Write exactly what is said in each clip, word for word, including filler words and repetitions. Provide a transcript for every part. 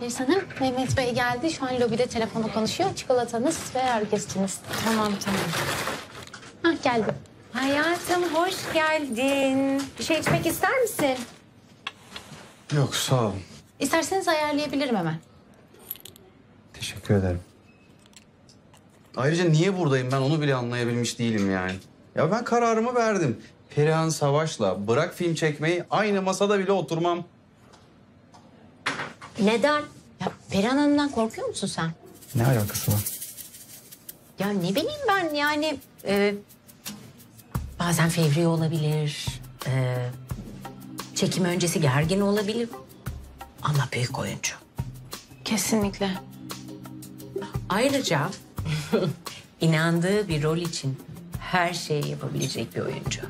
Feris Hanım, Mehmet Bey geldi. Şu an lobide telefonu konuşuyor. Çikolatanız ve herkes içiniz. Tamam, tamam. Hah, geldim. Hayatım, hoş geldin. Bir şey içmek ister misin? Yok, sağ olun. İsterseniz ayarlayabilirim hemen. Teşekkür ederim. Ayrıca niye buradayım ben onu bile anlayabilmiş değilim yani. Ya ben kararımı verdim. Perihan Savaş'la bırak film çekmeyi, aynı masada bile oturmam. Neden? Ya Perihan Hanım'dan korkuyor musun sen? Ne alakası var? Ya ne bileyim ben yani... E, bazen fevri olabilir. E, çekim öncesi gergin olabilir. Ama büyük oyuncu. Kesinlikle. Ayrıca inandığı bir rol için her şeyi yapabilecek bir oyuncu.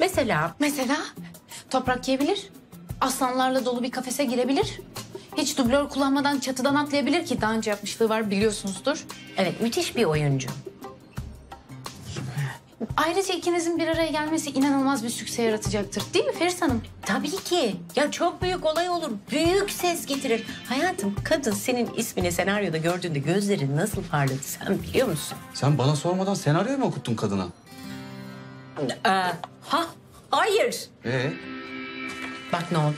Mesela... Mesela toprak yiyebilir. Aslanlarla dolu bir kafese girebilir. Hiç dublör kullanmadan çatıdan atlayabilir ki daha önce yapmışlığı var biliyorsunuzdur. Evet, müthiş bir oyuncu. Ayrıca ikinizin bir araya gelmesi inanılmaz bir sükse yaratacaktır. Değil mi Feris Hanım? Tabii ki. Ya çok büyük olay olur. Büyük ses getirir. Hayatım, kadın senin ismini senaryoda gördüğünde gözlerin nasıl parladı sen biliyor musun? Sen bana sormadan senaryoyu mu okuttun kadına? Ee, ha, hayır. Ee? Bak ne oldu?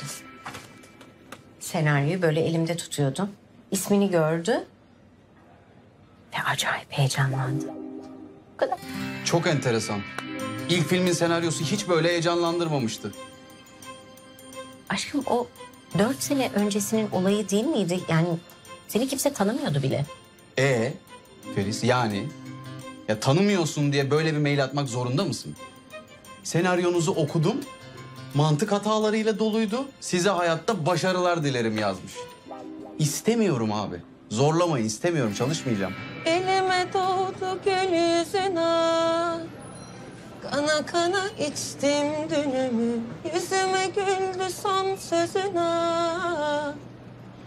Senaryoyu böyle elimde tutuyordum. İsmini gördü ve acayip heyecanlandı. Bu kadar. Çok enteresan. İlk filmin senaryosu hiç böyle heyecanlandırmamıştı. Aşkım o dört sene öncesinin olayı değil miydi? Yani seni kimse tanımıyordu bile. Ee, Feris yani ya tanımıyorsun diye böyle bir mail atmak zorunda mısın? Senaryonuzu okudum. Mantık hatalarıyla doluydu. Size hayatta başarılar dilerim yazmış. İstemiyorum abi. Zorlamayın, istemiyorum. Çalışmayacağım. Elime doğdu gül yüzüne. Kana kana içtim dünümü. Yüzüme güldü son sözüne.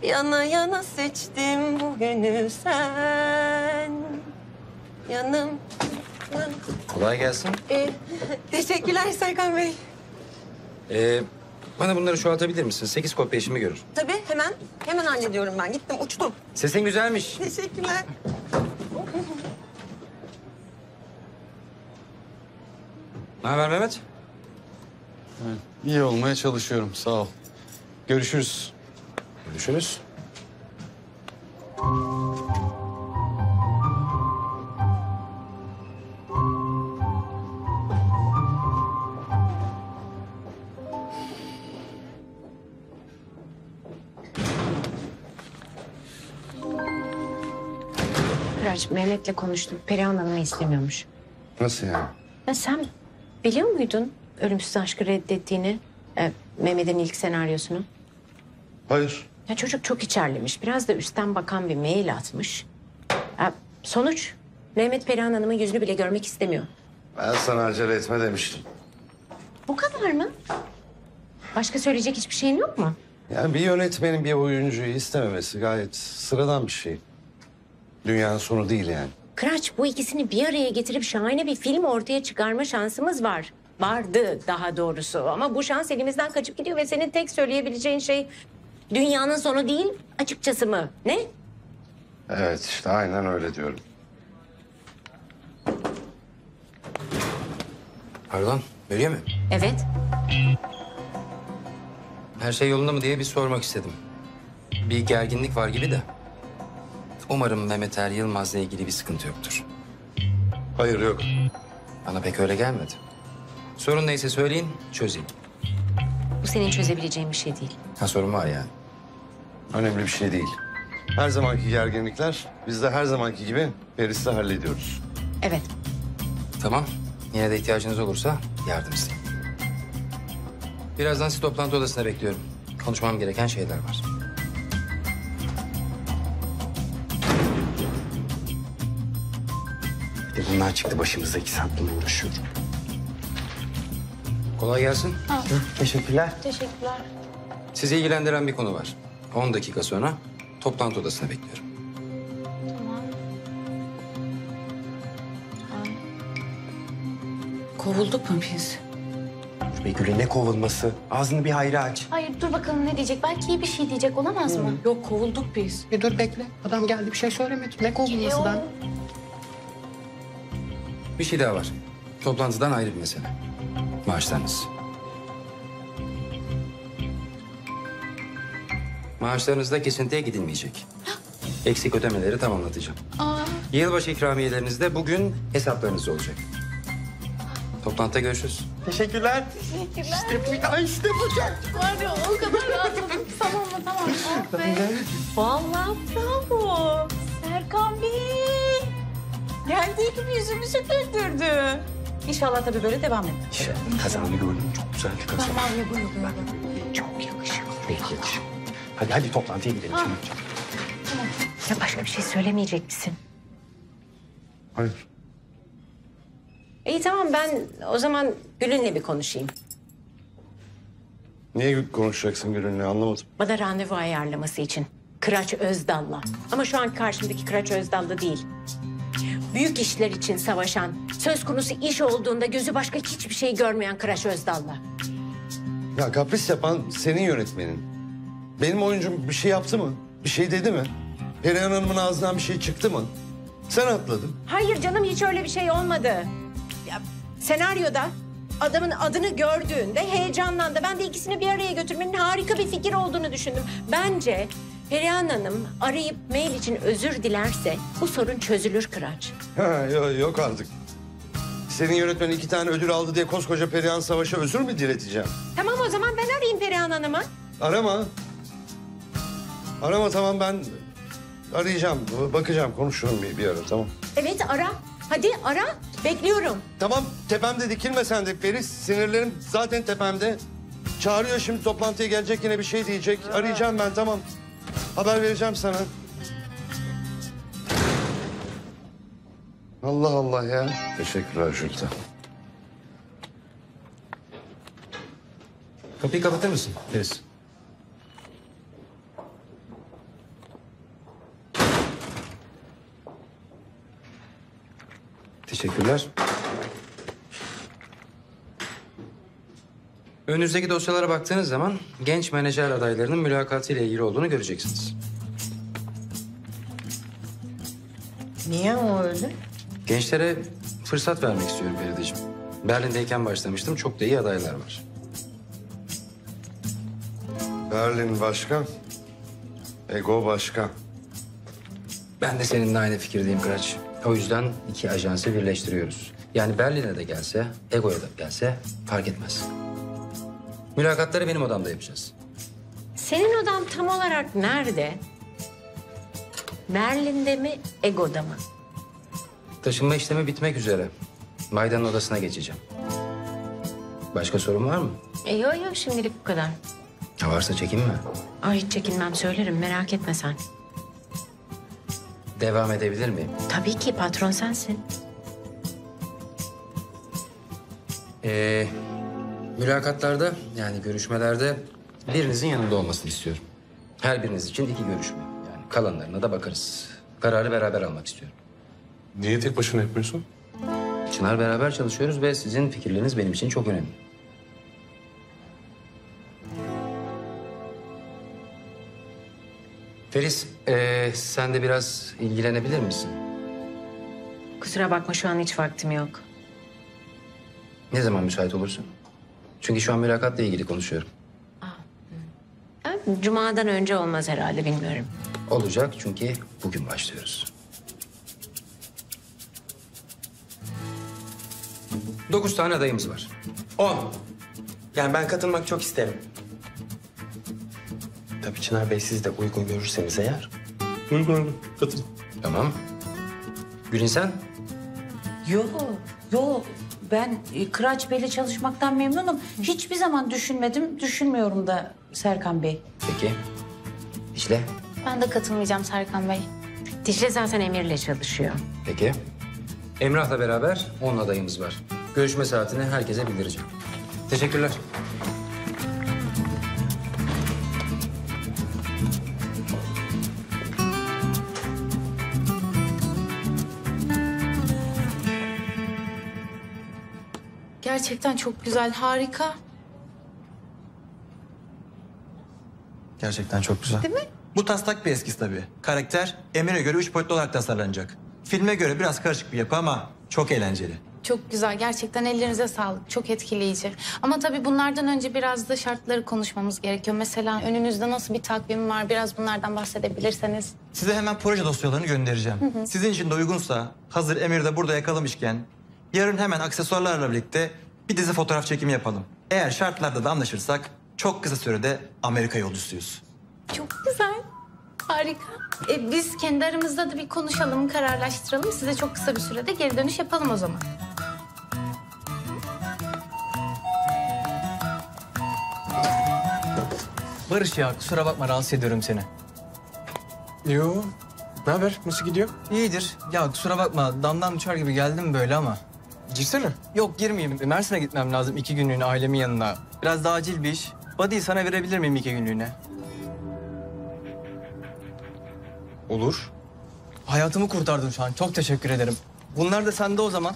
Yana yana seçtim bugünü sen. Yanım. Kolay gelsin. Ee, teşekkürler Serkan Bey. Ee, bana bunları şu atabilir misin? Sekiz kopya işimi görür. Tabii, hemen. Hemen hallediyorum ben. Gittim, uçtum. Sesin güzelmiş. Teşekkürler. Ne haber Mehmet? Evet, iyi olmaya çalışıyorum, sağ ol. Görüşürüz. Görüşürüz. Mehmet'le konuştum. Perihan Hanım'ı istemiyormuş. Nasıl yani? Ya sen biliyor muydun Ölümsüz Aşk'ı reddettiğini? E, Mehmet'in ilk senaryosunu. Hayır. Ya çocuk çok içerlemiş. Biraz da üstten bakan bir mail atmış. E, sonuç Mehmet Perihan Hanım'ın yüzünü bile görmek istemiyor. Ben sana acele etme demiştim. Bu kadar mı? Başka söyleyecek hiçbir şeyin yok mu? Yani bir yönetmenin bir oyuncuyu istememesi gayet sıradan bir şey. Dünyanın sonu değil yani. Kıraç, bu ikisini bir araya getirip şahane bir film ortaya çıkarma şansımız var. Vardı daha doğrusu ama bu şans elimizden kaçıp gidiyor ve senin tek söyleyebileceğin şey... ...dünyanın sonu değil, açıkçası mı? Ne? Evet, işte aynen öyle diyorum. Pardon, Meryem mi? Evet. Her şey yolunda mı diye bir sormak istedim. Bir gerginlik var gibi de. Umarım Mehmet Er Yılmaz'la ilgili bir sıkıntı yoktur. Hayır, yok. Bana pek öyle gelmedi. Sorun neyse söyleyin, çözeyim. Bu senin çözebileceğin bir şey değil. Ha, sorun var yani. Önemli bir şey değil. Her zamanki gerginlikler, biz de her zamanki gibi Peris'le hallediyoruz. Evet. Tamam, yine de ihtiyacınız olursa yardım isteyin. Birazdan sizi toplantı odasına bekliyorum. Konuşmam gereken şeyler var. Bunlar çıktı başımıza, iki saat bunu uğraşıyorum. Kolay gelsin. Ha. Teşekkürler. Teşekkürler. Sizi ilgilendiren bir konu var. on dakika sonra toplantı odasına bekliyorum. Tamam. Ha. Kovulduk mu biz? Ve Gül'ün ne kovulması? Ağzını bir hayra aç. Hayır, dur bakalım ne diyecek? Belki iyi bir şey diyecek, olamaz hmm. mı? Yok, kovulduk biz. E dur bekle, adam geldi bir şey söylemedi. Ne kovulması ben? Bir şey daha var. Toplantıdan ayrı bir mesele. Maaşlarınız. Maaşlarınızda kesintiye gidilmeyecek. Eksik ödemeleri tamamlatacağım. Aa. Yılbaşı ikramiyeleriniz de bugün hesaplarınızda olacak. Toplantıda görüşürüz. Teşekkürler. Teşekkürler. İşte bu, ay işte bu. Var ya, o kadar rahatladım. Tamam mı, tamam mı? Oh be. Vallahi bravo. Serkan Bey. Geldiği gibi yüzümüzü güldürdü. İnşallah tabii böyle devam eder. İnşallah. Kazanı gördüm, çok güzel bir kazan. Tamam, yapın, yapın. Çok yakışıyor. Çok yakışıyor. Hadi, hadi toplantıya gidelim. Tamam. Ya başka bir şey söylemeyecek misin? Hayır. İyi tamam, ben o zaman Gül'ünle bir konuşayım. Niye konuşacaksın Gül'ünle, anlamadım. Bana randevu ayarlaması için. Kıraç Özdal'la. Ama şu an karşımdaki Kıraç Özdal'da değil. Büyük işler için savaşan, söz konusu iş olduğunda gözü başka hiçbir şey görmeyen Kıraç Özdal'la. Ya kapris yapan senin yönetmenin. Benim oyuncum bir şey yaptı mı? Bir şey dedi mi? Perihan Hanım'ın ağzından bir şey çıktı mı? Sen atladın. Hayır canım, hiç öyle bir şey olmadı. Ya, senaryoda adamın adını gördüğünde heyecanlandı. Ben de ikisini bir araya götürmenin harika bir fikir olduğunu düşündüm. Bence Perihan Hanım arayıp mail için özür dilerse bu sorun çözülür Kıraç. Ha, yok artık. Senin yönetmenin iki tane ödül aldı diye koskoca Perihan Savaş'a özür mü dileteceğim? Tamam o zaman ben arayayım Perihan Hanım'ı. Arama. Arama tamam, ben arayacağım, bakacağım, konuşurum bir, bir ara tamam. Evet ara. Hadi ara. Bekliyorum. Tamam, tepemde dikilme sen de Feris. Sinirlerim zaten tepemde. Çağırıyor şimdi toplantıya gelecek, yine bir şey diyecek. Ha. Arayacağım ben tamam. Haber vereceğim sana. Allah Allah ya. Teşekkürler Jülide. Kapıyı kapatır mısın Feris? Teşekkürler. Önünüzdeki dosyalara baktığınız zaman genç menajer adaylarının mülakatı ile ilgili olduğunu göreceksiniz. Niye o öyle? Gençlere fırsat vermek istiyorum Ferideciğim. Berlin'deyken başlamıştım. Çok da iyi adaylar var. Berlin başka, Ego başka. Ben de seninle aynı fikirdeyim Kıraç. O yüzden iki ajansı birleştiriyoruz. Yani Berlin'e de gelse, Ego'ya da gelse fark etmez. Mülakatları benim odamda yapacağız. Senin odan tam olarak nerede? Berlin'de mi, Ego'da mı? Taşınma işlemi bitmek üzere. Maydan'ın odasına geçeceğim. Başka sorun var mı? E, yok yok, şimdilik bu kadar. Ya varsa çekinme. Ay hiç çekinmem, söylerim, merak etme sen. Devam edebilir miyim? Tabii ki, patron sensin. Ee, mülakatlarda, yani görüşmelerde birinizin yanında olmasını istiyorum. Her biriniz için iki görüşme. Yani kalanlarına da bakarız. Kararı beraber almak istiyorum. Niye tek başına yapmıyorsun? Çınar beraber çalışıyoruz ve sizin fikirleriniz benim için çok önemli. Feris, ee, sen de biraz ilgilenebilir misin? Kusura bakma, şu an hiç vaktim yok. Ne zaman müsait olursun? Çünkü şu an mülakatla ilgili konuşuyorum. Aa, evet, Cuma'dan önce olmaz herhalde, bilmiyorum. Olacak çünkü bugün başlıyoruz. Dokuz tane adayımız var. On. Yani ben katılmak çok isterim. Tabii Çınar Bey, siz de uygun görürseniz eğer. Uygun, uygun. Katılın. Tamam. Gülün sen? Yok, yok. Ben Kıraç Bey'le çalışmaktan memnunum. Hiçbir zaman düşünmedim, düşünmüyorum da Serkan Bey. Peki. Dicle? Ben de katılmayacağım Serkan Bey. Dicle zaten Emir'le çalışıyor. Peki. Emrah'la beraber on adayımız var. Görüşme saatini herkese bildireceğim. Teşekkürler. Gerçekten çok güzel, harika. Gerçekten çok güzel. Değil mi? Bu taslak bir eskisi tabii. Karakter Emir'e göre üç boyutlu olarak tasarlanacak. Filme göre biraz karışık bir yapı ama çok eğlenceli. Çok güzel. Gerçekten ellerinize sağlık. Çok etkileyici. Ama tabii bunlardan önce biraz da şartları konuşmamız gerekiyor. Mesela önünüzde nasıl bir takvim var? Biraz bunlardan bahsedebilirseniz. Size hemen proje dosyalarını göndereceğim. Hı hı. Sizin için de uygunsa, hazır Emir de burada yakalamışken... yarın hemen aksesuarlarla birlikte bir dizi fotoğraf çekimi yapalım. Eğer şartlarda da anlaşırsak çok kısa sürede Amerika yolcusuyuz. Çok güzel. Harika. E, biz kendi aramızda da bir konuşalım, kararlaştıralım. Size çok kısa bir sürede geri dönüş yapalım o zaman. Barış ya, kusura bakma rahatsız ediyorum seni. Yo, ne haber? Nasıl gidiyor? İyidir. Ya kusura bakma, damdan uçar gibi geldim böyle ama. Girsene. Yok, girmeyeyim. Mersin'e gitmem lazım iki günlüğüne ailemin yanına. Biraz daha acil bir iş. Badi'yi sana verebilir miyim iki günlüğüne? Olur. Hayatımı kurtardın şu an. Çok teşekkür ederim. Bunlar da sende o zaman.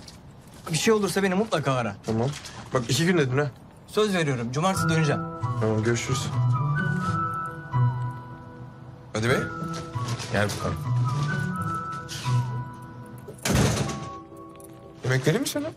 Bir şey olursa beni mutlaka ara. Tamam. Bak iki gün dedim ha. Söz veriyorum. Cumartesi döneceğim. Tamam, görüşürüz. Hadi be. Gel bakalım. Yemek vereyim mi sana?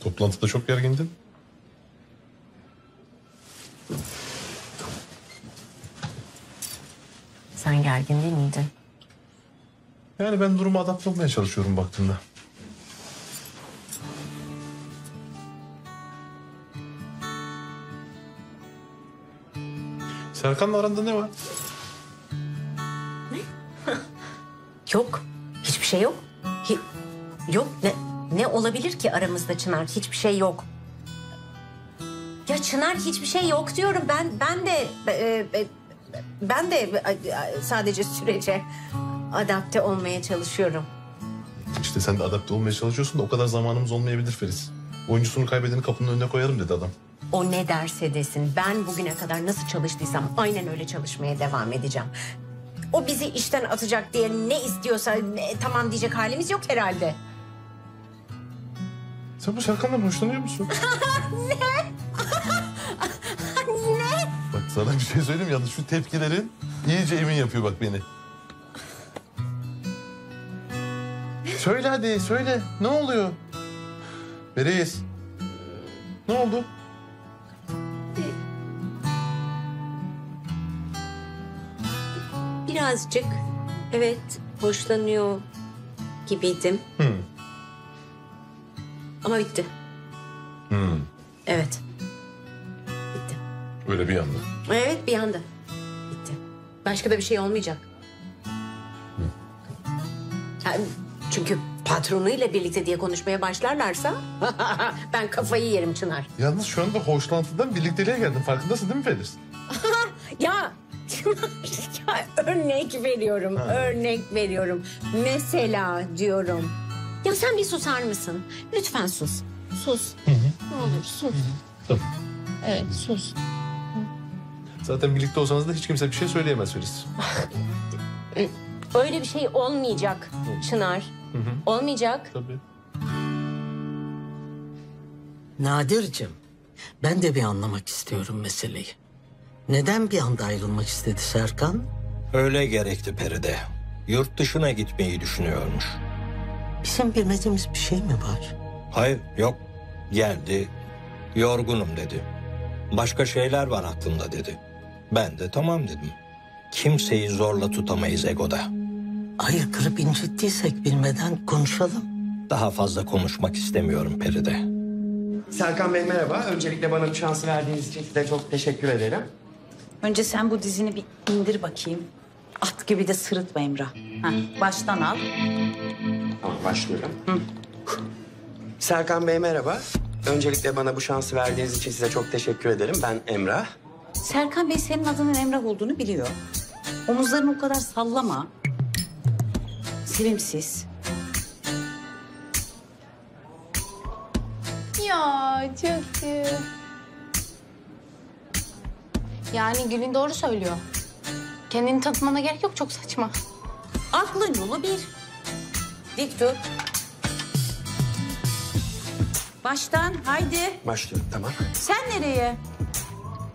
Toplantıda çok gergindin. Sen gergin değil miydin? Yani ben duruma adapte olmaya çalışıyorum baktığımda. Serkan'la aranda ne var? Ne? Yok. Hiçbir şey yok. Hi yok ne? Ne olabilir ki aramızda Çınar? Hiçbir şey yok. Ya Çınar hiçbir şey yok diyorum. Ben ben de e, e, ben de e, sadece sürece adapte olmaya çalışıyorum. İşte sen de adapte olmaya çalışıyorsun da o kadar zamanımız olmayabilir Feris. Oyuncusunu kaybedeni kapının önüne koyarım dedi adam. O ne derse desin. Ben bugüne kadar nasıl çalıştıysam aynen öyle çalışmaya devam edeceğim. O bizi işten atacak diye ne istiyorsa e, tamam diyecek halimiz yok herhalde. Sen bu Serkan'dan hoşlanıyor musun? Ne? Ne? Bak sana bir şey söyleyeyim ya, şu tepkilerin iyice emin yapıyor bak beni. Söyle hadi, söyle. Ne oluyor? Bereyiz. Ne oldu? Birazcık, evet, hoşlanıyor gibiydim. Hmm. Ama bitti. Hmm. Evet. Bitti. Öyle bir anda. Evet, bir anda. Bitti. Başka da bir şey olmayacak. Hmm. Yani çünkü patronuyla birlikte diye konuşmaya başlarlarsa... ben kafayı yerim Çınar. Yalnız şu anda hoşlantıdan birlikteliğe geldin. Farkındasın değil mi Feris? Ya Çınar, ya örnek veriyorum, ha. örnek veriyorum. Mesela diyorum... Ya sen bir susar mısın? Lütfen sus. Sus. Hı hı. Ne olur sus. Hı hı. Tamam. Evet sus. Zaten birlikte olsanız da hiç kimse bir şey söyleyemez Feris. Öyle bir şey olmayacak Çınar. Hı hı. Olmayacak. Tabii. Nadir'cim, ben de bir anlamak istiyorum meseleyi. Neden bir anda ayrılmak istedi Serkan? Öyle gerekti Peride. Yurt dışına gitmeyi düşünüyormuş. Bizim bilmediğimiz bir şey mi var? Hayır, yok. Geldi, yorgunum dedi. Başka şeyler var aklımda dedi. Ben de tamam dedim. Kimseyi zorla tutamayız Ego'da. Hayır, kırıp incittiysek bilmeden konuşalım. Daha fazla konuşmak istemiyorum Peride. Serkan Bey merhaba. Öncelikle bana bu şansı verdiğiniz için size çok teşekkür ederim. Önce sen bu dizini bir indir bakayım. At gibi de sırıtma Emrah. Heh, baştan al. Tamam. başlıyorum. Hı. Serkan Bey merhaba. Öncelikle bana bu şansı verdiğiniz için size çok teşekkür ederim. Ben Emrah. Serkan Bey senin adının Emrah olduğunu biliyor. Omuzlarını o kadar sallama. Sevimsiz. Ya çok iyi. Yani Gülün doğru söylüyor. Kendini tanıtmana gerek yok, çok saçma. Aklın yolu bir. Dik dur. Baştan haydi. Başlıyorum tamam. Sen nereye?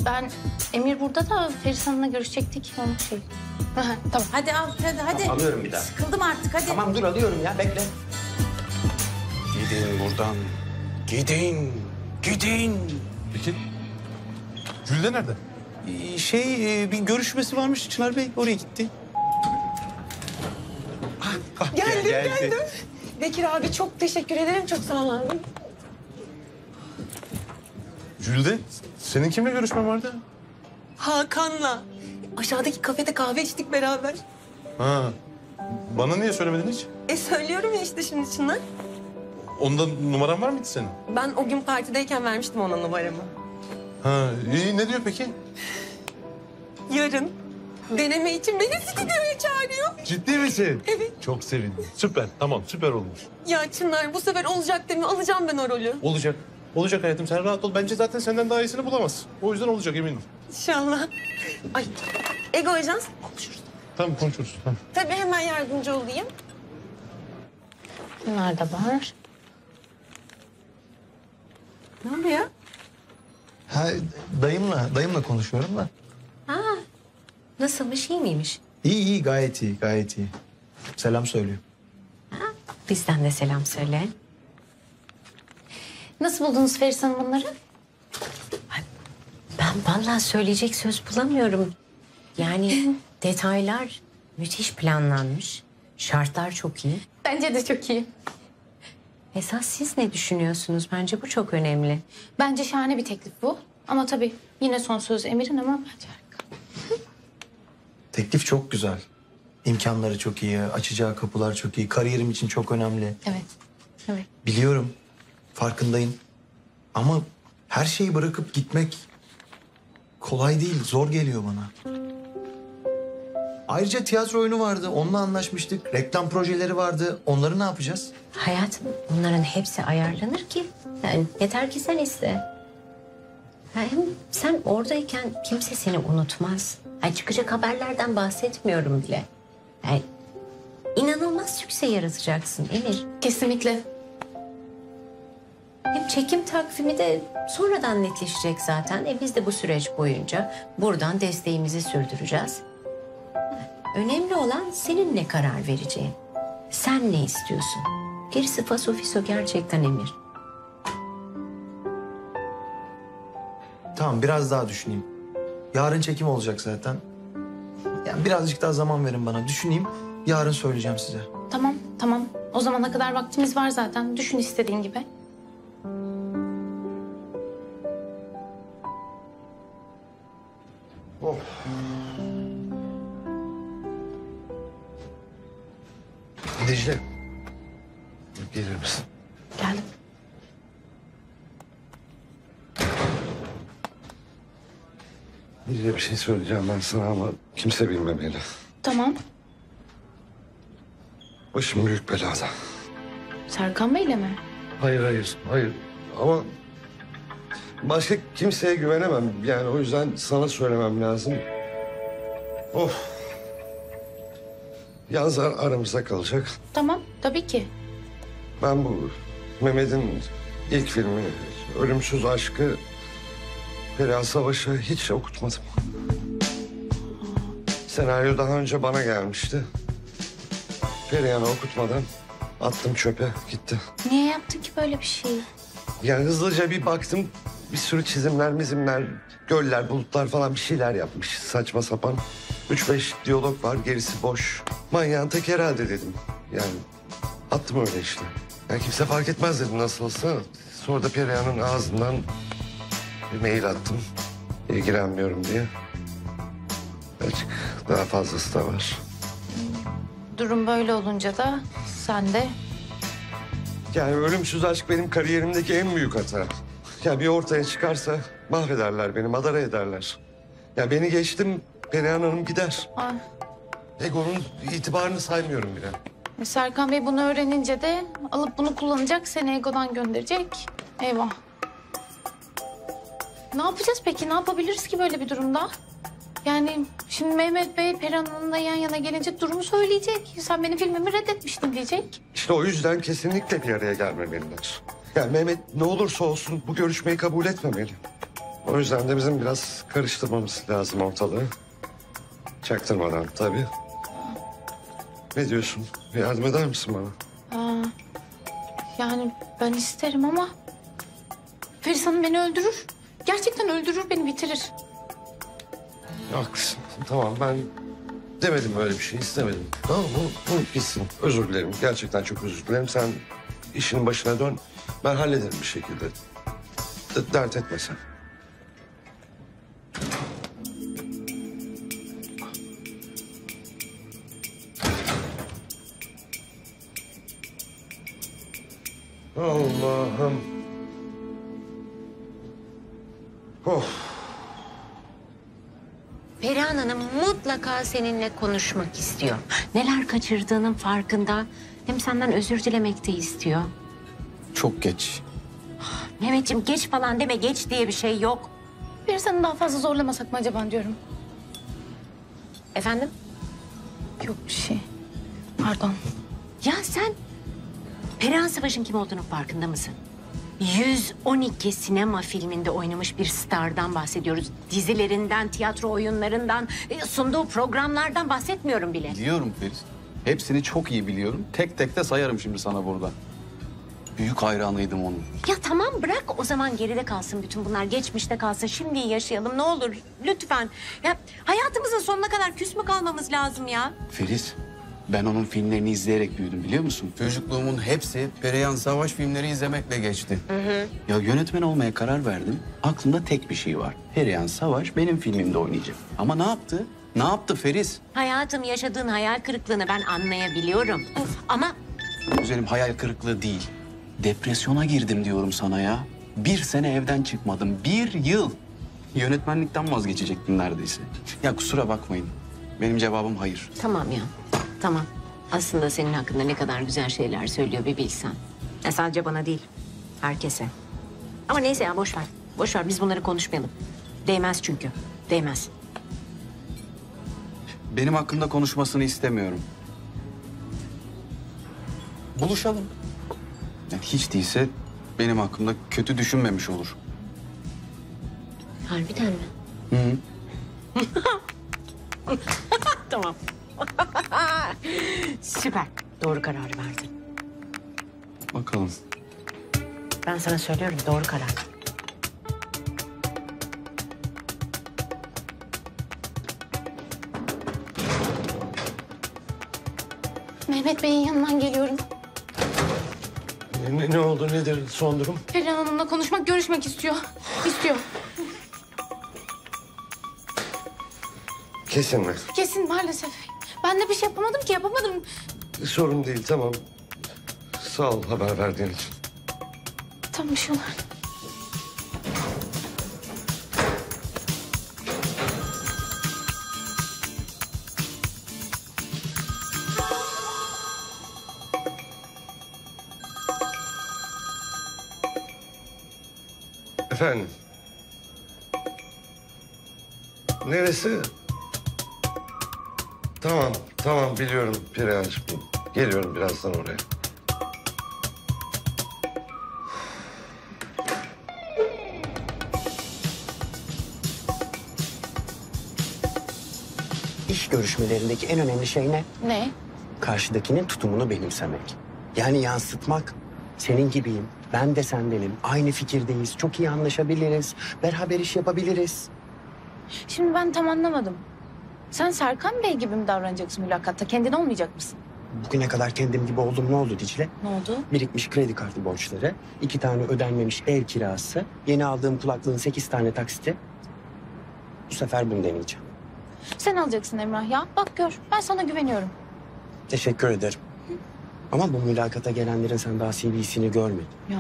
Ben Emir burada da Feris Hanım'la görüşecektik. Onun şey. Tamam hadi al hadi hadi. Tamam, alıyorum bir daha. Sıkıldım artık hadi. Tamam dur alıyorum ya bekle. Gidin buradan. Gidin. Gidin. Peki. Jülide nerede? Ee, şey e, bir görüşmesi varmış Çınar Bey. Oraya gitti. Ah, ah, geldim gel, geldi. geldim. Bekir abi çok teşekkür ederim. Çok sağ olun. Jülide, senin kimle görüşmen vardı? Hakan'la. Aşağıdaki kafede kahve içtik beraber. Ha. Bana niye söylemedin hiç? E söylüyorum ya işte şimdi Çınar. Onda numaran var mıydı senin? Ben o gün partideyken vermiştim ona numaramı. Ha, iyi. Ne diyor peki? Yarın deneme için beni stüdyoya çağırıyor. Ciddi misin? Evet. Çok sevindim. Süper, tamam süper olmuş. Ya Çınar bu sefer olacak değil mi? Alacağım ben o rolü. Olacak. Olacak hayatım, sen rahat ol. Bence zaten senden daha iyisini bulamazsın. O yüzden olacak eminim. İnşallah. Ay, Ego Ajans konuşuruz. Tamam konuşuruz. Tamam. Tabii hemen yardımcı olayım. Bunlar da var. Ne oluyor? Ha, dayımla, dayımla konuşuyorum da. Ha, nasılmış, iyi miymiş? İyi, iyi, gayet iyi, gayet iyi. Selam söylüyor. Ha, bizden de selam söyle. Nasıl buldunuz Feris Hanım bunları? Ay, ben vallahi söyleyecek söz bulamıyorum. Yani detaylar müthiş planlanmış. Şartlar çok iyi. Bence de çok iyi. Esas siz ne düşünüyorsunuz? Bence bu çok önemli. Bence şahane bir teklif bu. Ama tabii yine son söz Emir'in ama bence harika. Teklif çok güzel. İmkanları çok iyi, açacağı kapılar çok iyi. Kariyerim için çok önemli. Evet, evet. Biliyorum. Farkındayım. Ama her şeyi bırakıp gitmek kolay değil, zor geliyor bana. Ayrıca tiyatro oyunu vardı, onunla anlaşmıştık. Reklam projeleri vardı, onları ne yapacağız? Hayatım, bunların hepsi ayarlanır ki. Yani yeter ki sen iste. Yani hem sen oradayken kimse seni unutmaz. Yani çıkacak haberlerden bahsetmiyorum bile. Yani inanılmaz sükse yaratacaksın Emir. Kesinlikle. Hem çekim takvimi de sonradan netleşecek zaten. E biz de bu süreç boyunca buradan desteğimizi sürdüreceğiz. Önemli olan senin ne karar vereceğin. Sen ne istiyorsun? Gerisi faso fiso gerçekten Emir. Tamam biraz daha düşüneyim. Yarın çekim olacak zaten. Yani birazcık daha zaman verin bana. Düşüneyim, yarın söyleyeceğim size. Tamam, tamam. O zamana kadar vaktimiz var zaten. Düşün istediğin gibi. Oh. Dicle. Gelir misin? Geldim. Dicle bir şey söyleyeceğim ben sana ama kimse bilmemeli. Tamam. Başım büyük belada. Serkan Bey'le mi? Hayır hayır hayır ama başka kimseye güvenemem. Yani o yüzden sana söylemem lazım. Of. Yaz aramızda kalacak. Tamam, tabii ki. Ben bu Mehmet'in ilk filmi, Ölümsüz Aşk'ı Perihan Savaş'a hiç okutmadım. Senaryo daha önce bana gelmişti. Perihan'ı okutmadan attım çöpe, gitti. Niye yaptın ki böyle bir şeyi? Yani hızlıca bir baktım, bir sürü çizimler, mizimler, göller, bulutlar falan bir şeyler yapmış saçma sapan. Üç beş diyalog var, gerisi boş. Manyağın tek herhalde dedim. Yani attım öyle işte. Yani kimse fark etmez dedim nasıl olsa. Sonra da Perihan'ın ağzından bir mail attım. İlgilenmiyorum diye. Açık daha fazlası da var. Durum böyle olunca da sen de Yani Ölümsüz Aşk benim kariyerimdeki en büyük hata. Ya bir ortaya çıkarsa mahvederler beni, madara ederler. Ya beni geçtim, Perihan Hanım gider. Ay. Ego'nun itibarını saymıyorum bile. E Serkan Bey bunu öğrenince de alıp bunu kullanacak, seni Ego'dan gönderecek. Eyvah. Ne yapacağız peki? Ne yapabiliriz ki böyle bir durumda? Yani şimdi Mehmet Bey Perihan Hanım'la yan yana gelince durumu söyleyecek. Sen benim filmimi reddetmiştin diyecek. İşte o yüzden kesinlikle bir araya gelmemeliler. Yani Mehmet ne olursa olsun bu görüşmeyi kabul etmemeli. O yüzden de bizim biraz karıştırmamız lazım ortalığı. Çaktırmadan tabii. Aa. Ne diyorsun? Yardım eder misin bana? Aa. Yani ben isterim ama... Feris Hanım beni öldürür. Gerçekten öldürür, beni bitirir. Haklısın. Tamam, ben demedim öyle bir şey, istemedim. Tamam, unut gitsin. Özür dilerim. Gerçekten çok özür dilerim. Sen işinin başına dön. Ben hallederim bir şekilde. D- dert etme sen. Allah'ım. Oh. Perihan Hanım mutlaka seninle konuşmak istiyor. Neler kaçırdığının farkında. Hem senden özür dilemek de istiyor. Çok geç. Mehmetciğim geç falan deme, geç diye bir şey yok. Bir seni daha fazla zorlamasak mı acaba diyorum. Efendim? Yok bir şey. Pardon. Ya sen Perihan Savaş'ın kim olduğunun farkında mısın? yüz on iki sinema filminde oynamış bir stardan bahsediyoruz. Dizilerinden, tiyatro oyunlarından, sunduğu programlardan bahsetmiyorum bile. Biliyorum Feris. Hepsini çok iyi biliyorum. Tek tek de sayarım şimdi sana burada. Büyük hayranıydım onun. Ya tamam bırak o zaman, geride kalsın bütün bunlar. Geçmişte kalsın, şimdiyi yaşayalım ne olur lütfen. Ya hayatımızın sonuna kadar küs mü kalmamız lazım ya? Feris, ben onun filmlerini izleyerek büyüdüm biliyor musun? Çocukluğumun hepsi Perihan Savaş filmleri izlemekle geçti. Hı hı. Ya yönetmen olmaya karar verdim. Aklımda tek bir şey var. Perihan Savaş benim filmimde oynayacak. Ama ne yaptı? Ne yaptı Feris? Hayatım, yaşadığın hayal kırıklığını ben anlayabiliyorum. Of. Ama... Güzelim, hayal kırıklığı değil. Depresyona girdim diyorum sana ya. Bir sene evden çıkmadım. Bir yıl. Yönetmenlikten vazgeçecektim neredeyse. Ya kusura bakmayın. Benim cevabım hayır. Tamam ya. Tamam. Aslında senin hakkında ne kadar güzel şeyler söylüyor bir bilsen. Ya sadece bana değil, herkese. Ama neyse ya, boş ver. Boş ver, biz bunları konuşmayalım. Değmez çünkü. Değmez. Benim hakkımda konuşmasını istemiyorum. Buluşalım. Yani hiç değilse benim hakkımda kötü düşünmemiş olur. Harbiden mi? Hı hı. Tamam. Süper. Doğru kararı verdin. Bakalım. Ben sana söylüyorum, doğru karar. Mehmet Bey'in yanından geliyorum. Ne, ne oldu, nedir son durum? Perihan Hanım'la konuşmak, görüşmek istiyor. İstiyor. Kesin mi? Kesin maalesef. Ben de bir şey yapamadım ki, yapamadım. Sorun değil, tamam. Sağ ol haber verdiğin için. Tamam, bir şey olur. Efendim? Neresi? Tamam, tamam biliyorum Perihan'cığım. Geliyorum birazdan oraya. İş görüşmelerindeki en önemli şey ne? Ne? Karşıdakinin tutumunu benimsemek. Yani yansıtmak. Senin gibiyim, ben de sendenim, aynı fikirdeyiz, çok iyi anlaşabiliriz, beraber iş yapabiliriz. Şimdi ben tam anlamadım. Sen Serkan Bey gibi mi davranacaksın mülakatta? Kendin olmayacak mısın? Bugüne kadar kendim gibi oldum. Ne oldu Dicle? Ne oldu? Birikmiş kredi kartı borçları, iki tane ödenmemiş ev kirası, yeni aldığım kulaklığın sekiz tane taksiti. Bu sefer bunu deneyeceğim. Sen alacaksın Emrah ya. Bak gör, ben sana güveniyorum. Teşekkür ederim. Hı? Ama bu mülakata gelenlerin sen daha C V'sini görmedin. Ya.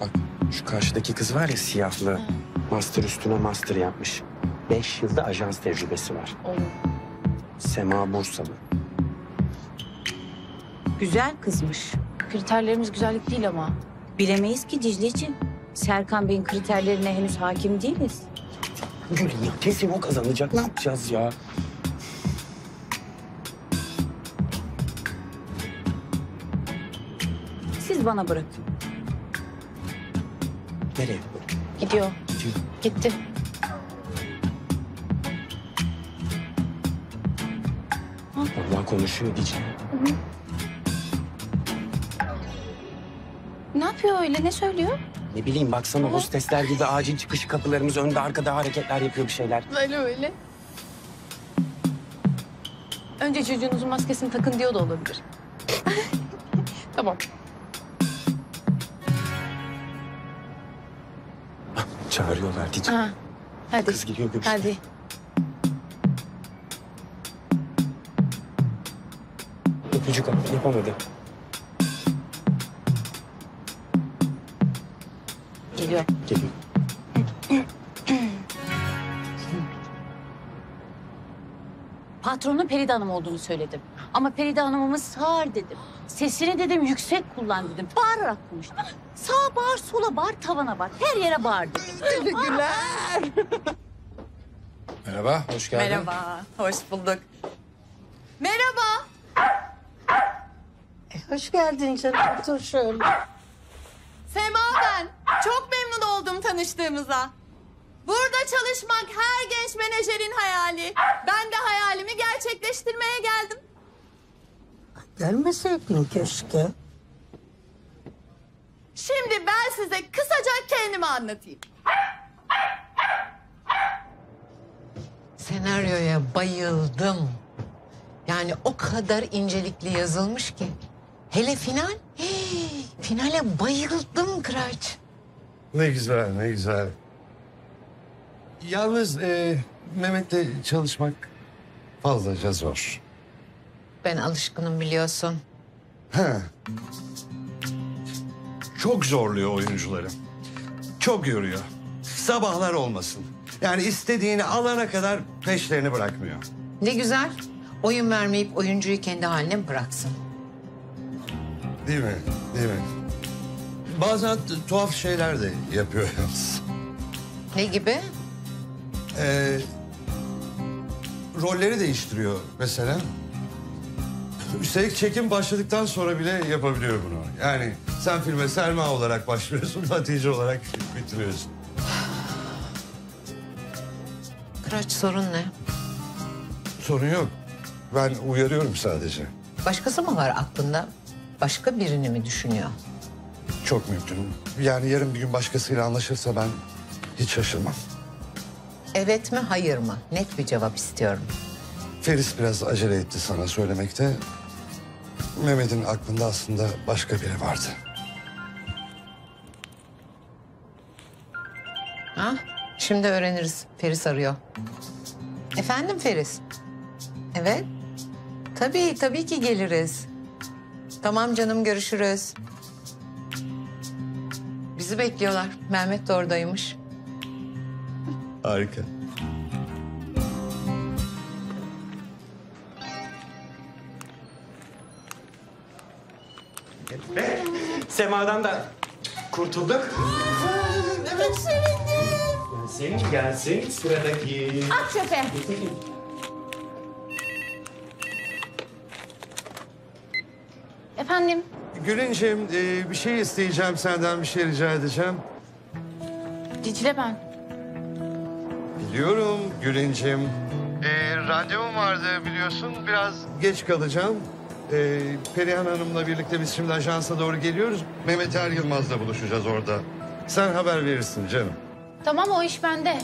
Bak şu karşıdaki kız var ya siyahlı. Ha. Master üstüne master yapmış. Beş yılda ajans tecrübesi var. Olur. Sema Bursalı. Güzel kızmış. Kriterlerimiz güzellik değil ama. Bilemeyiz ki Dicleciğim. Serkan Bey'in kriterlerine henüz hakim değiliz. Gülün ya kesin o kazanacak. Ne yapacağız ya? Siz bana bırakın. Nereye? Gidiyor. Gidiyor. Gitti. Vallahi konuşuyor Dicle. Hı hı. Ne yapıyor öyle? Ne söylüyor? Ne bileyim baksana evet. Hostesler gibi acil çıkış kapılarımız önde arkada hareketler yapıyor bir şeyler. Öyle öyle. Önce çocuğunuzun maskesini takın diyor da olabilir. Tamam. Çağırıyorlar Dicle. Ha, hadi. Kız geliyor görüşürüz. Hadi. Öpücük yapamadı. Geliyor. Geliyor. Patronun Perihan Hanım olduğunu söyledim. Ama Perihan Hanım'ı sağır dedim. Sesini dedim yüksek kullan dedim. Bağırarak konuştum. Sağa bağır, sola bağır, tavana bağır. Her yere bağır dedim. Teşekkürler. Merhaba, hoş geldin. Merhaba, hoş bulduk. Merhaba. Hoş geldin canım. Otur şöyle. Sema ben. Çok memnun oldum tanıştığımıza. Burada çalışmak her genç menajerin hayali. Ben de hayalimi gerçekleştirmeye geldim. Gelmeseydin keşke. Şimdi ben size kısaca kendimi anlatayım. Senaryoya bayıldım. Yani o kadar incelikli yazılmış ki. Hele final, hey, finale bayıldım Kıraç. Ne güzel, ne güzel. Yalnız e, Mehmet'le çalışmak fazlaca zor. Ben alışkınım biliyorsun. Ha. Çok zorluyor oyuncuları. Çok yoruyor. Sabahlar olmasın. Yani istediğini alana kadar peşlerini bırakmıyor. Ne güzel. Oyun vermeyip oyuncuyu kendi haline bıraksın. Değil mi? Değil mi? Bazen tuhaf şeyler de yapıyor yalnız. Ne gibi? Ee, rolleri değiştiriyor mesela. Üstelik çekim başladıktan sonra bile yapabiliyor bunu. Yani sen filme Selma olarak başlıyorsun, Hatice olarak bitiriyorsun. Kıraç sorun ne? Sorun yok. Ben uyarıyorum sadece. Başkası mı var aklında? Başka birini mi düşünüyor? Çok mümkün. Yani yarın bir gün başkasıyla anlaşırsa ben hiç şaşırmam. Evet mi, hayır mı? Net bir cevap istiyorum. Feris biraz acele etti sana söylemekte. Mehmet'in aklında aslında başka biri vardı. Ha? Şimdi öğreniriz. Feris arıyor. Efendim Feris? Evet. Tabii, tabii ki geliriz. Tamam canım, görüşürüz. Bizi bekliyorlar. Mehmet de oradaymış. Harika. Ve Sema'dan da kurtulduk. Evet. Gelsin, gelsin. Sıradaki. At çöpe. Efendim? Gülüncüğüm, e, bir şey isteyeceğim senden, bir şey rica edeceğim. Dicle ben. Biliyorum Gülüncüğüm. E, randevum vardı biliyorsun, biraz geç kalacağım. E, Perihan Hanım'la birlikte biz şimdi ajansa doğru geliyoruz. Mehmet Er Yılmaz'la buluşacağız orada. Sen haber verirsin canım. Tamam, o iş bende.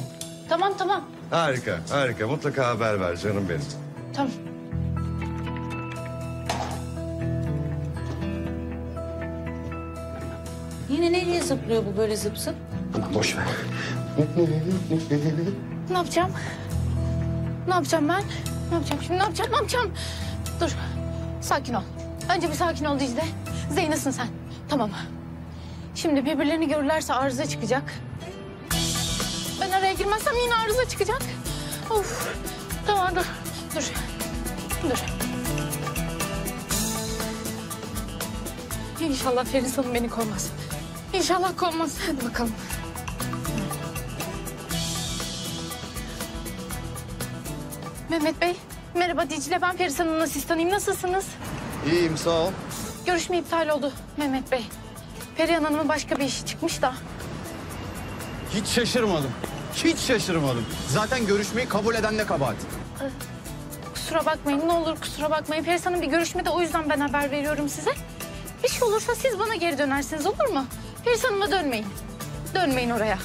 Tamam, tamam. Harika, harika. Mutlaka haber ver canım benim. Tamam. Yine nereye zıplıyor bu böyle zıp zıp? Aman boş ver. Ne yapacağım? Ne yapacağım ben? Ne yapacağım şimdi? Ne yapacağım? Ne yapacağım? Dur. Sakin ol. Önce bir sakin ol Dicle. Zeynasın sen. Tamam. Şimdi birbirlerini görürlerse arıza çıkacak. Ben araya girmezsem yine arıza çıkacak. Of. Tamam dur. Dur. Dur. İnşallah Feris Hanım beni kovmaz. İnşallah kovmaz. Hadi bakalım. Mehmet Bey, merhaba Dicle. Ben Perihan Hanım'ın asistanıyım. Nasılsınız? İyiyim, sağ ol. Görüşme iptal oldu Mehmet Bey. Perihan Hanım'ın başka bir işi çıkmış da. Hiç şaşırmadım. Hiç şaşırmadım. Zaten görüşmeyi kabul eden de kabahat. Ee, kusura bakmayın, ne olur kusura bakmayın. Perihan Hanım bir görüşmede, o yüzden ben haber veriyorum size. Bir şey olursa siz bana geri dönersiniz, olur mu? Perihan Hanım'a dönmeyin. Dönmeyin oraya.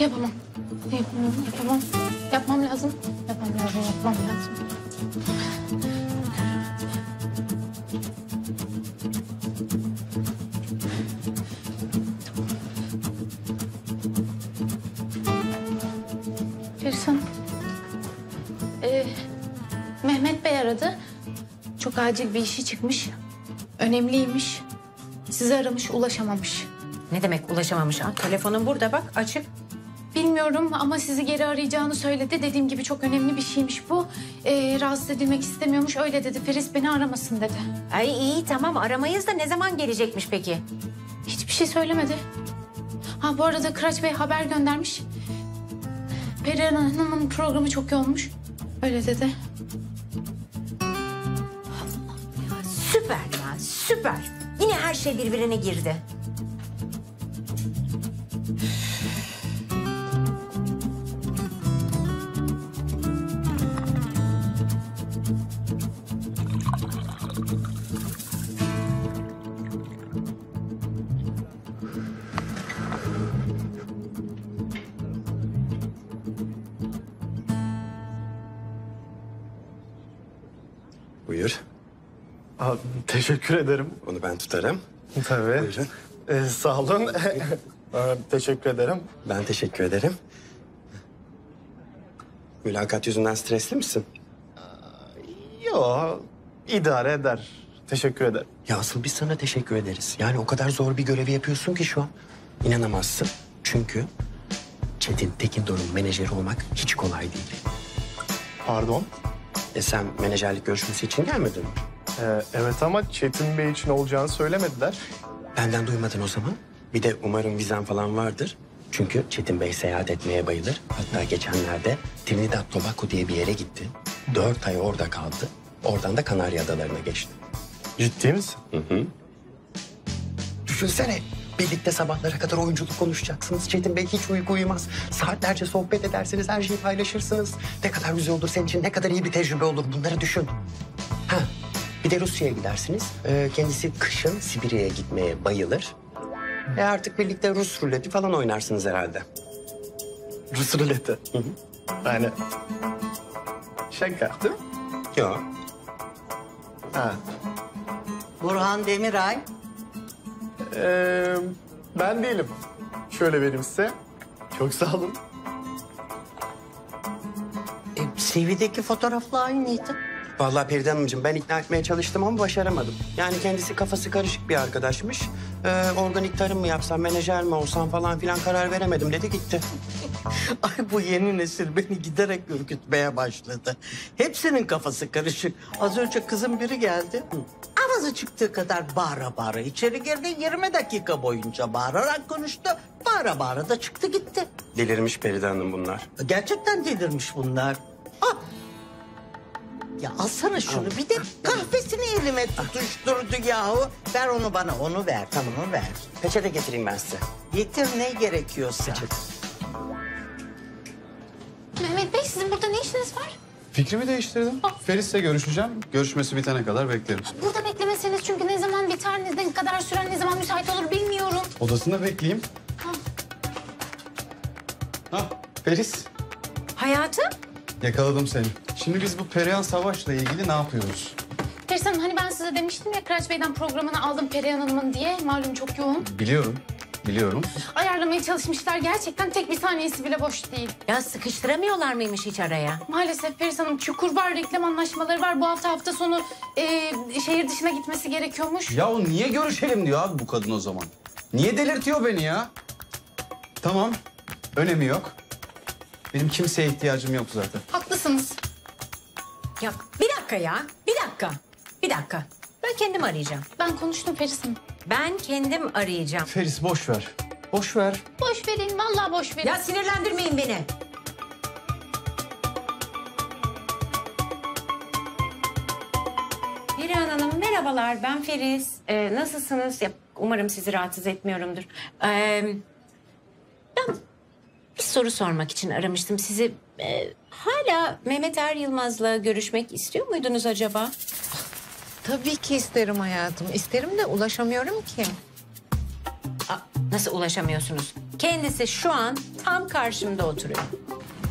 Yapamam. Yapamam. Yapamam. Yapmam lazım. Yapmam lazım. Yapmam lazım. Feris Hanım. Ee, Mehmet Bey aradı. Çok acil bir işi çıkmış. Önemliymiş. Sizi aramış, ulaşamamış. Ne demek ulaşamamış? Ha? Telefonun burada bak, açık. Bilmiyorum ama sizi geri arayacağını söyledi. Dediğim gibi çok önemli bir şeymiş bu. Ee, rahatsız edilmek istemiyormuş. Öyle dedi. Feris beni aramasın dedi. Ay iyi tamam, aramayız da ne zaman gelecekmiş peki? Hiçbir şey söylemedi. Ha bu arada Kıraç Bey haber göndermiş. Perihan Hanım'ın programı çok yoğunmuş. Öyle dedi. Allah'ım ya, süper ya, süper. Yine her şey birbirine girdi. Buyur. Aa, teşekkür ederim. Onu ben tutarım. Tabii. Buyurun. Ee, sağ olun. Aa, teşekkür ederim. Ben teşekkür ederim. Mülakat yüzünden stresli misin? Yok, idare eder. Teşekkür ederim. Ya asıl biz sana teşekkür ederiz. Yani o kadar zor bir görevi yapıyorsun ki şu an. İnanamazsın. Çünkü Çetin Tekindor'un menajeri olmak hiç kolay değil. Pardon? E sen menajerlik görüşmesi için gelmedin mi? Ee, evet ama Çetin Bey için olacağını söylemediler. Benden duymadın o zaman. Bir de umarım vizen falan vardır. Çünkü Çetin Bey seyahat etmeye bayılır. Hatta geçenlerde Trinidad Tobago diye bir yere gitti. Dört ay orada kaldı. Oradan da Kanarya Adalarına geçti. Ciddi misin? Hı hı. Düşünsene. Birlikte sabahlara kadar oyunculuk konuşacaksınız. Çetin Bey hiç uyku uyumaz. Saatlerce sohbet edersiniz, her şeyi paylaşırsınız. Ne kadar güzel olur senin için, ne kadar iyi bir tecrübe olur. Bunları düşün. Ha, bir de Rusya'ya gidersiniz. Ee, kendisi kışın Sibirya'ya gitmeye bayılır. E artık birlikte Rus ruleti falan oynarsınız herhalde. Rus ruleti? Hı hı. Yani... Şaka değil mi? Yok. Ha. Burhan Demiray. Ee, ben değilim. Şöyle vereyim size. Çok sağ olun. E, C V'deki fotoğrafla aynıydı. Vallahi Perihan Hanımcığım ben ikna etmeye çalıştım ama başaramadım. Yani kendisi kafası karışık bir arkadaşmış. Ee, organik tarım mı yapsam, menajer mi olsam falan filan karar veremedim dedi gitti. Ay bu yeni nesil beni giderek ürkütmeye başladı. Hepsinin kafası karışık. Az önce kızın biri geldi. Ağzı çıktığı kadar bağıra bağıra içeri girdi. yirmi dakika boyunca bağırarak konuştu. Bağıra bağıra da çıktı gitti. Delirmiş Perihan Hanım bunlar. Gerçekten delirmiş bunlar. Ah. Ya alsana şunu. Al. Bir de kahvesini elime tutuşturdu yahu. Ver onu bana, onu ver. Tamam onu ver. Peçete getireyim ben size. Getir ne gerekiyorsa. Peçete. Mehmet Bey sizin burada ne işiniz var? Fikrimi değiştirdim. Oh. Feris'le görüşeceğim. Görüşmesi bitene kadar beklerim. Burada beklemeseniz çünkü ne zaman biter, ne kadar süren, ne zaman müsait olur bilmiyorum. Odasında bekleyeyim. Ha, ha Feris. Hayatım. Yakaladım seni. Şimdi biz bu Perihan Savaş'la ilgili ne yapıyoruz? Feris Hanım, hani ben size demiştim ya Kıraç Bey'den programını aldım Perihan Hanım'ın diye. Malum çok yoğun. Biliyorum, biliyorum. Ayarlamaya çalışmışlar. Gerçekten tek bir saniyesi bile boş değil. Ya sıkıştıramıyorlar mıymış hiç araya? Maalesef Feris Hanım, çukur var, reklam anlaşmaları var. Bu hafta hafta sonu e, şehir dışına gitmesi gerekiyormuş. Ya o niye görüşelim diyor abi bu kadın o zaman? Niye delirtiyor beni ya? Tamam, önemi yok. Benim kimseye ihtiyacım yok zaten. Haklısınız. Ya bir dakika ya, bir dakika. Bir dakika. Ben kendim arayacağım. Ben konuştum Feris'im. Ben kendim arayacağım. Feris boş ver. Boş ver. Boş verin, vallahi boş verin. Ya sinirlendirmeyin beni. Perihan Hanım merhabalar, ben Feris. Ee, nasılsınız? Ya, umarım sizi rahatsız etmiyorumdur. Ee, ben bir soru sormak için aramıştım sizi. Ee, hala Mehmet Er Yılmaz'la görüşmek istiyor muydunuz acaba? Tabii ki isterim hayatım. İsterim de ulaşamıyorum ki. Aa, nasıl ulaşamıyorsunuz? Kendisi şu an tam karşımda oturuyor.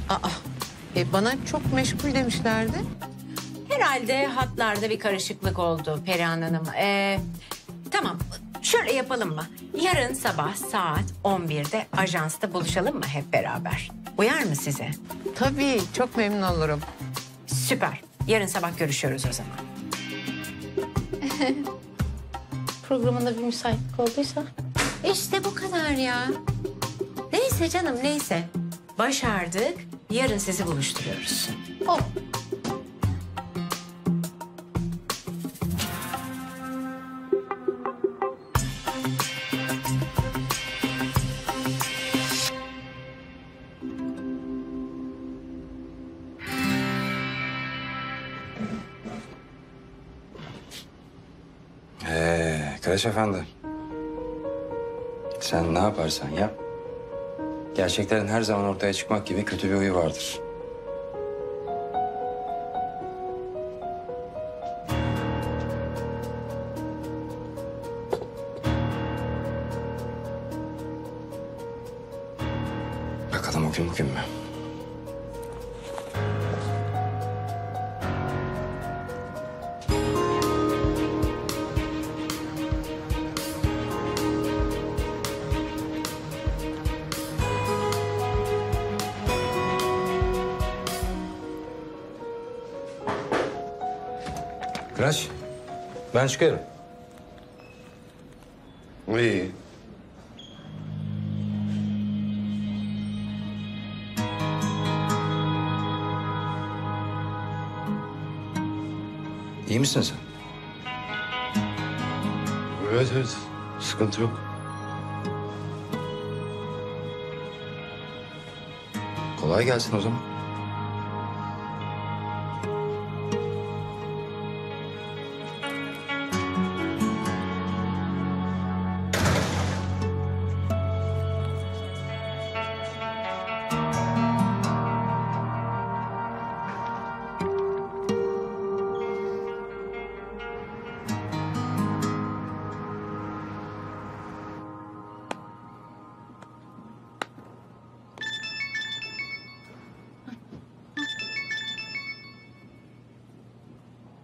Aa, e bana çok meşgul demişlerdi. Herhalde hatlarda bir karışıklık oldu Perihan Hanım. Ee, tamam, şöyle yapalım mı? Yarın sabah saat on birde ajansta buluşalım mı hep beraber? Uyar mı size? Tabii, çok memnun olurum. Süper. Yarın sabah görüşüyoruz o zaman. Programında bir müsaitlik olduysa. İşte bu kadar ya. Neyse canım neyse. Başardık. Yarın sizi buluşturuyoruz. Oh. Kıraç Efendi, sen ne yaparsan yap, gerçeklerin her zaman ortaya çıkmak gibi kötü bir huyu vardır. Bakalım o gün bugün mü? Kıraç, ben çıkıyorum. İyi. İyi misin sen? Evet, evet. Sıkıntı yok. Kolay gelsin o zaman.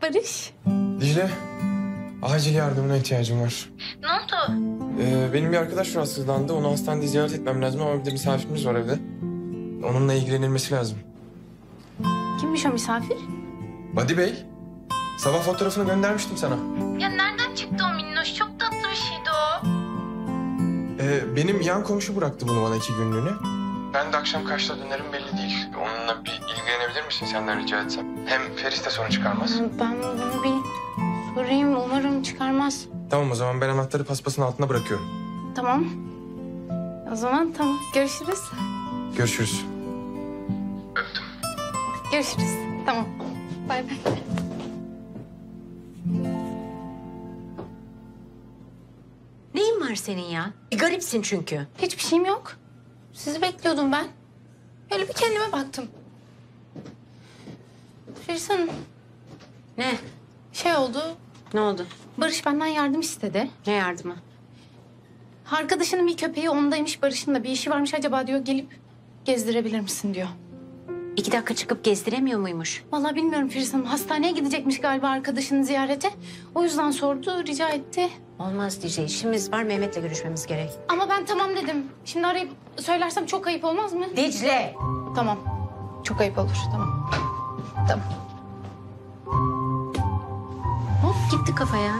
Barış. Dicle, acil yardımına ihtiyacım var. Ne oldu? Ee, benim bir arkadaş rahatsızlandı. Onu hastanede ziyaret etmem lazım ama bir de misafirimiz var evde. Onunla ilgilenilmesi lazım. Kimmiş o misafir? Badi Bey. Sabah fotoğrafını göndermiştim sana. Ya nereden çıktı o minnoş? Çok tatlı bir şeydi o. Ee, benim yan komşu bıraktı bunu bana iki günlüğüne. Ben de akşam kaçta dönerim belli değil. Onunla bir ilgilenebilir misin senden rica etsem? Hem Feris de sorun çıkarmaz. Ben bunu bir sorayım. Umarım çıkarmaz. Tamam o zaman ben anahtarı paspasın altına bırakıyorum. Tamam. O zaman tamam. Görüşürüz. Görüşürüz. Öptüm. Görüşürüz. Tamam. Bay bay. Neyin var senin ya? Bir garipsin çünkü. Hiçbir şeyim yok. Sizi bekliyordum ben. Böyle bir kendime baktım. Feris Hanım. Ne? Şey oldu. Ne oldu? Barış benden yardım istedi. Ne yardımı? Arkadaşının bir köpeği ondaymış. Barış'ın da bir işi varmış acaba diyor. Gelip gezdirebilir misin diyor. İki dakika çıkıp gezdiremiyor muymuş? Vallahi bilmiyorum Feris Hanım. Hastaneye gidecekmiş galiba arkadaşını ziyarete. O yüzden sordu, rica etti. Olmaz Dicle, işimiz var. Mehmet'le görüşmemiz gerek. Ama ben tamam dedim. Şimdi arayıp söylersem çok ayıp olmaz mı? Dicle! Tamam. Çok ayıp olur. Tamam. Tamam. Hop gitti kafaya.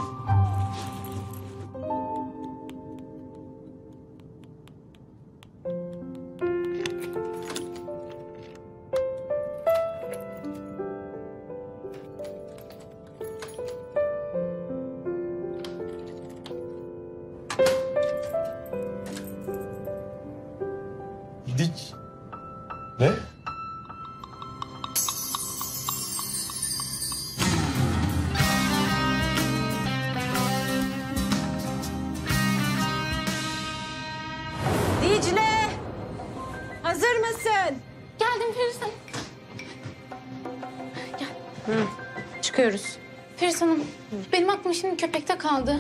Kaldı.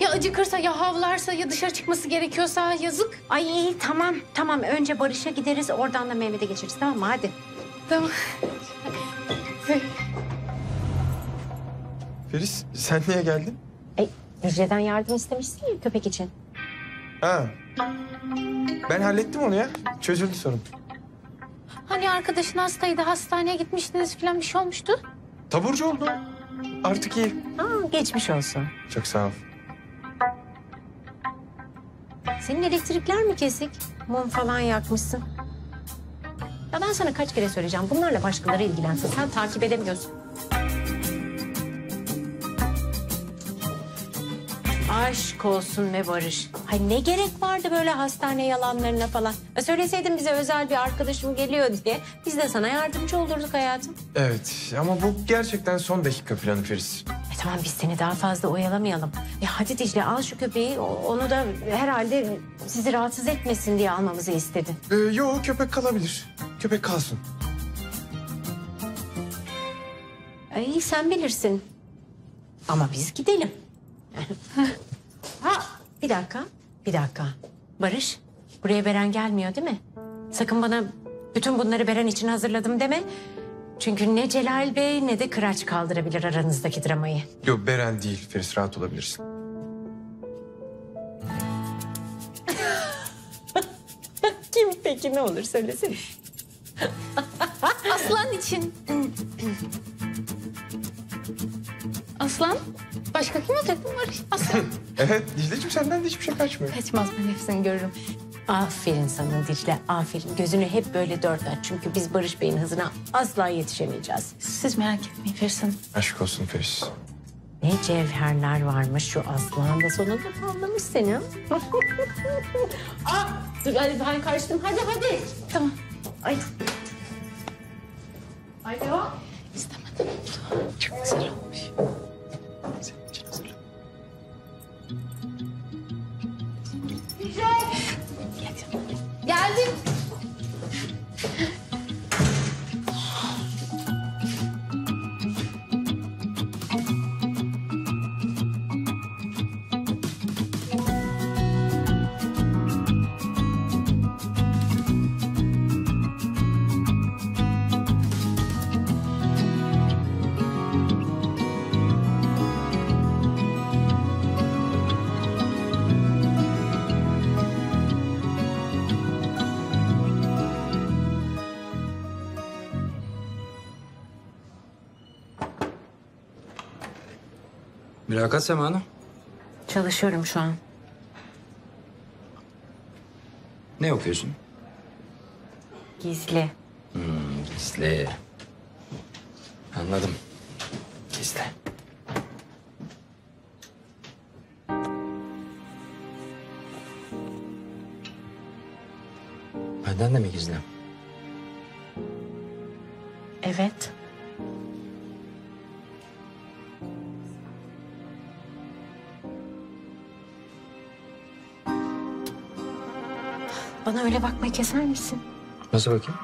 Ya acıkırsa, ya havlarsa, ya dışarı çıkması gerekiyorsa yazık. Ay tamam, tamam. Önce Barış'a gideriz, oradan da Mehmet'e geçeriz. Tamam mı? Hadi. Tamam. Feris, sen niye geldin? E, Dicle'den yardım istemişsin ya köpek için. Ha. Ben hallettim onu ya. Çözüldü sorun. Hani arkadaşın hastaydı, hastaneye gitmiştiniz falan bir şey olmuştu? Taburcu oldu. Artık iyi. Aa, geçmiş olsun. Çok sağ ol. Senin elektrikler mi kesik? Mum falan yakmışsın. Ya ben sana kaç kere söyleyeceğim. Bunlarla başkaları ilgilensin. Sen takip edemiyorsun. Aşk olsun be Barış. Ay ne gerek vardı böyle hastane yalanlarına falan. E söyleseydin bize özel bir arkadaşım geliyor diye biz de sana yardımcı olurduk hayatım. Evet ama bu gerçekten son dakika planı Feris. E tamam biz seni daha fazla oyalamayalım. E hadi Dicle al şu köpeği, onu da herhalde sizi rahatsız etmesin diye almamızı istedin. Ee, yok köpek kalabilir. Köpek kalsın. Ay sen bilirsin. Ama biz gidelim. Ha, bir dakika, bir dakika. Barış, buraya Beren gelmiyor değil mi? Sakın bana bütün bunları Beren için hazırladım deme. Çünkü ne Celal Bey ne de Kıraç kaldırabilir aranızdaki dramayı. Yok, Beren değil. Feris rahat olabilirsin. Kim peki, ne olur söylesene. Aslan için. Aslan? Başka kim olacak mı Barış? Aslan. Evet, Dicle'cim senden de hiçbir şey kaçmıyor. Kaçmaz, ben hepsini görürüm. Aferin sana Dicle, aferin. Gözünü hep böyle dört aç. Çünkü biz Barış Bey'in hızına asla yetişemeyeceğiz. Siz merak etmeyin Feris Hanım. Aşk olsun Feris. Ne cevherler varmış şu Aslan da, sonunda anlamış seni. Aa, dur hadi ben karıştım. Hadi hadi. Tamam. Ay. Alo. İstemedim. Çok güzel olmuş. Geldim. Mülakat Sema Hanım. Çalışıyorum şu an. Ne okuyorsun? Gizli. Hmm, gizli. Anladım. Gizli. Benden de mi gizli? Evet. Bana öyle bakmayı keser misin? Nasıl bakayım?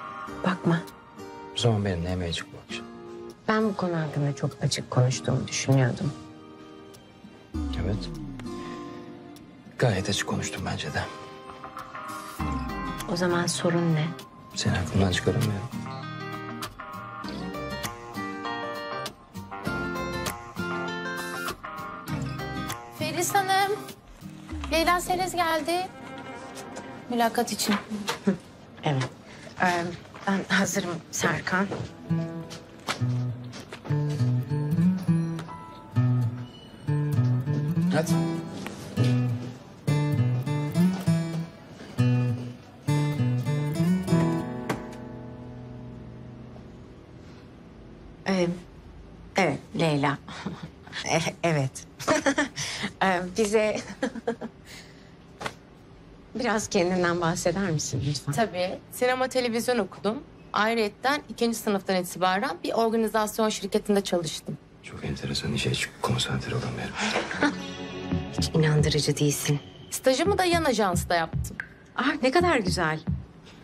Bakma. O zaman benimle yemeğe çık bu akşam. Ben bu konu hakkında çok açık konuştuğumu düşünüyordum. Evet. Gayet açık konuştum bence de. O zaman sorun ne? Seni aklımdan çıkaramıyorum. Leyla Seles geldi. Mülakat için. Evet. Ee, ben hazırım Serkan. Hadi. Ee, evet Leyla. Evet. ee, bize biraz kendinden bahseder misin lütfen? Tabii. Sinema televizyon okudum. Ayrıyeten ikinci sınıftan itibaren bir organizasyon şirketinde çalıştım. Çok enteresan, işe hiç konsantre olamıyorum. Hiç inandırıcı değilsin. Stajımı da yan ajansta yaptım. Ah ne kadar güzel.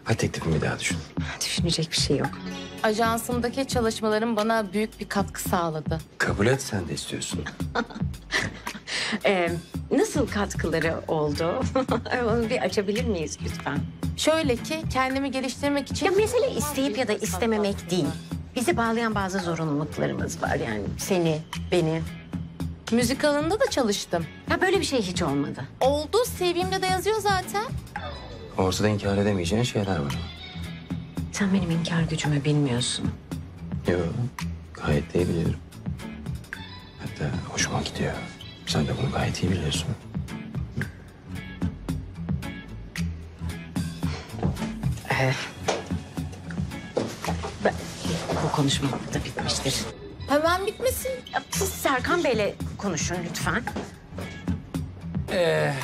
Hadi teklifimi bir daha düşün. Düşünecek bir şey yok. Ajansımdaki çalışmalarım bana büyük bir katkı sağladı. Kabul et, sen de istiyorsun. ee, nasıl katkıları oldu? Onu bir açabilir miyiz lütfen? Şöyle ki kendimi geliştirmek için... Ya mesele isteyip ya da istememek değil. Bizi bağlayan bazı zorunluluklarımız var yani. Seni, beni. Müzik alanında da çalıştım. Ya böyle bir şey hiç olmadı. Oldu, C V'mde de yazıyor zaten. Ortada inkar edemeyeceğin şeyler var. Sen benim inkar gücümü bilmiyorsun. Yok, gayet iyi biliyorum. Hatta hoşuma gidiyor. Sen de bunu gayet iyi biliyorsun. Ee, ben, bu konuşma da bitmiştir. Hemen bitmesin. Siz Serkan Bey'le konuşun lütfen. Ee,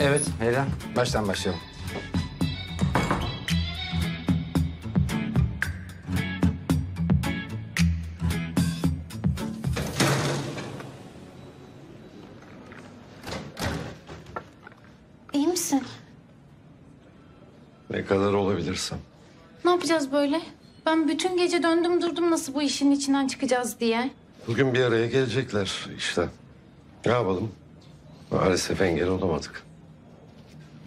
evet Leyla, baştan başlayalım. Ne kadar olabilirsem. Ne yapacağız böyle? Ben bütün gece döndüm durdum nasıl bu işin içinden çıkacağız diye. Bugün bir araya gelecekler işte. Ne yapalım? Maalesef engel olamadık.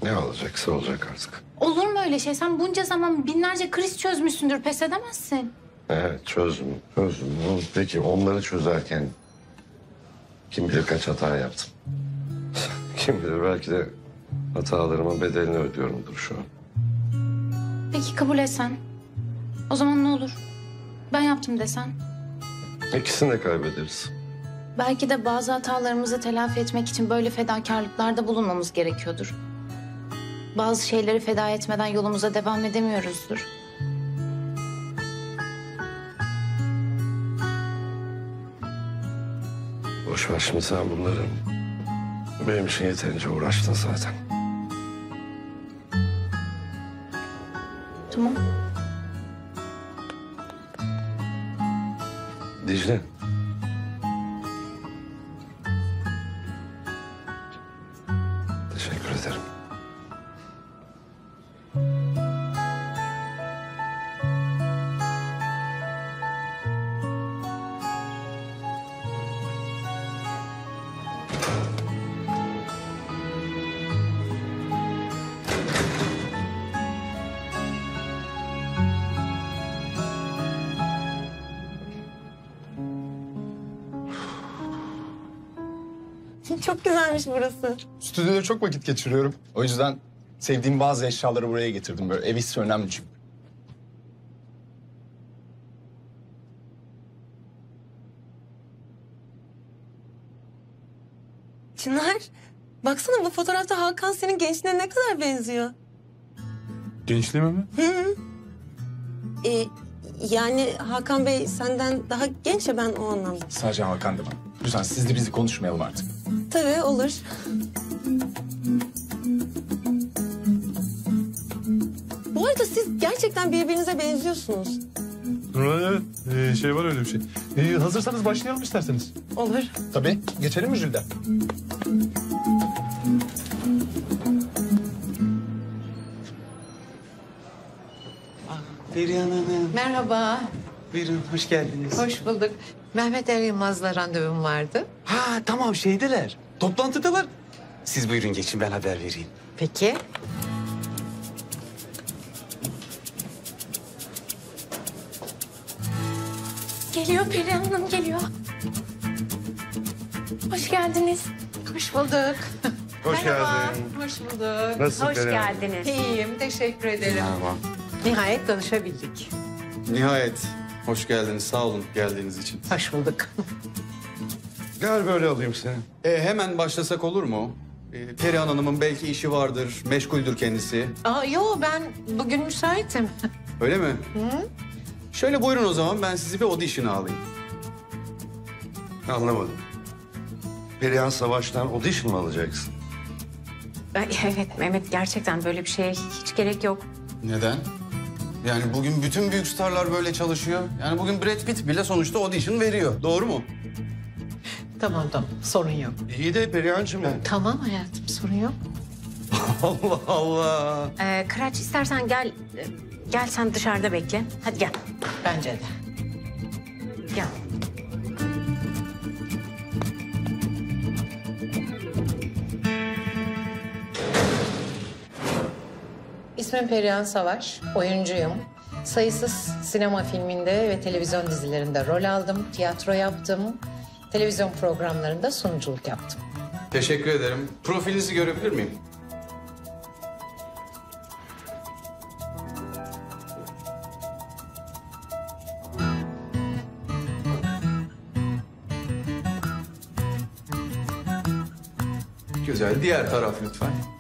Ne olacaksa olacak artık. Olur mu öyle şey? Sen bunca zaman binlerce kriz çözmüşsündür. Pes edemezsin. Evet çözdüm. Çözdüm. Peki onları çözerken kim bilir kaç hata yaptım. Kim bilir belki de hatalarımın bedelini ödüyorumdur şu an. Peki kabul etsen, o zaman ne olur? Ben yaptım desen. İkisini de kaybederiz. Belki de bazı hatalarımızı telafi etmek için böyle fedakarlıklarda bulunmamız gerekiyordur. Bazı şeyleri feda etmeden yolumuza devam edemiyoruzdur. Boş ver şimdi sen bunları. Benim için yeterince uğraştın zaten. Tamam. Dicle. Teşekkür ederim. Çok güzelmiş burası. Stüdyoda çok vakit geçiriyorum. O yüzden sevdiğim bazı eşyaları buraya getirdim. Böyle ev hissi önemli çünkü. Çınar, baksana bu fotoğrafta Hakan senin gençliğine ne kadar benziyor. Gençliğime mi? Hı hı. Ee, yani Hakan Bey senden daha genç ya, ben o anlamda. Sadece Hakan demem. Lütfen siz de bizi konuşmayalım artık. Tabii olur. Bu arada siz gerçekten birbirinize benziyorsunuz. Evet, ee, şey var öyle bir şey. Ee, hazırsanız başlayalım isterseniz. Olur. Tabii, geçelim mi Jülide? Perihan Hanım. Merhaba. Buyurun, hoş geldiniz. Hoş bulduk. Mehmet Er Yılmaz'la randevum vardı. Ha tamam, şeydeler. Toplantıdalar. Siz buyurun geçin, ben haber vereyim. Peki. Geliyor Perihan Hanım, geliyor. Hoş geldiniz. Hoş bulduk. Hoş geldin. Hoş bulduk. Nasılsın? Hoş Beren? Geldiniz. İyiyim, teşekkür ederim. Merhaba. Nihayet tanışabildik. Nihayet. Hoş geldiniz, sağ olun geldiğiniz için. Hoş bulduk. Gel böyle alayım seni. E, hemen başlasak olur mu? E, Perihan Hanım'ın belki işi vardır, meşguldür kendisi. Aa, yo, ben bugün müsaitim. Öyle mi? Hı? Şöyle buyurun o zaman, ben sizi bir audition'a alayım. Anlamadım. Perihan Savaş'tan audition mı alacaksın? Ay, evet Mehmet, gerçekten böyle bir şeye hiç gerek yok. Neden? Yani bugün bütün büyük starlar böyle çalışıyor. Yani bugün Brad Pitt bile sonuçta audition veriyor. Doğru mu? Tamam tamam, sorun yok. İyi de Perihan'cığım. Yani. Tamam hayatım, sorun yok. Allah Allah. Ee, Kıraç istersen gel, gel sen dışarıda bekle. Hadi gel. Bence de. Gel. İsmim Perihan Savaş, oyuncuyum. Sayısız sinema filminde ve televizyon dizilerinde rol aldım, tiyatro yaptım, televizyon programlarında sunuculuk yaptım. Teşekkür ederim. Profilinizi görebilir miyim? Güzel, diğer taraf lütfen.